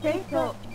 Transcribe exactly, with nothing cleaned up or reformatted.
Okay, so